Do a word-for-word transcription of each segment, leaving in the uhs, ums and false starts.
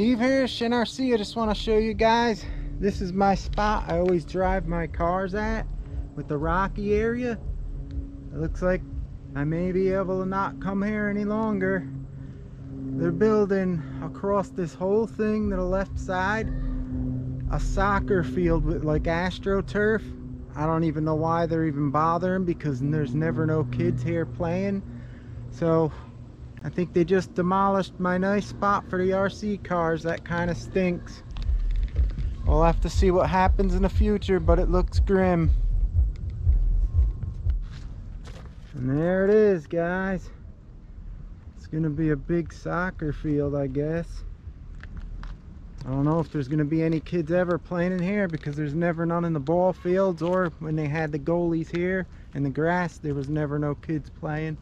Steve here, Shen R C. I just want to show you guys, this is my spot I always drive my cars at with the rocky area. It looks like I may be able to not come here any longer. They're building across this whole thing to the left side a soccer field with like AstroTurf. I don't even know why they're even bothering, because there's never no kids here playing. So I think they just demolished my nice spot for the R C cars. That kind of stinks. We'll have to see what happens in the future, but it looks grim. And there it is, guys. It's gonna be a big soccer field, I guess. I don't know if there's gonna be any kids ever playing in here, because there's never none in the ball fields, or when they had the goalies here and the grass, there was never no kids playing.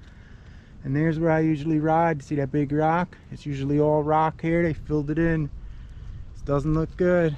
And there's where I usually ride. See that big rock? It's usually all rock here. They filled it in. This doesn't look good.